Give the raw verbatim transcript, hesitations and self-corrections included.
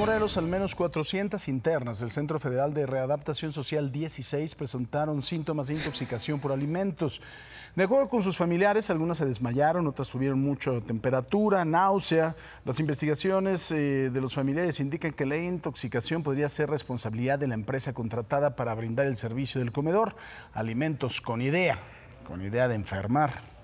Morelos, al menos cuatrocientas internas del Centro Federal de Readaptación Social dieciséis presentaron síntomas de intoxicación por alimentos. De acuerdo con sus familiares, algunas se desmayaron, otras tuvieron mucha temperatura, náusea. Las investigaciones eh, de los familiares indican que la intoxicación podría ser responsabilidad de la empresa contratada para brindar el servicio del comedor. Alimentos con idea, con idea de enfermar.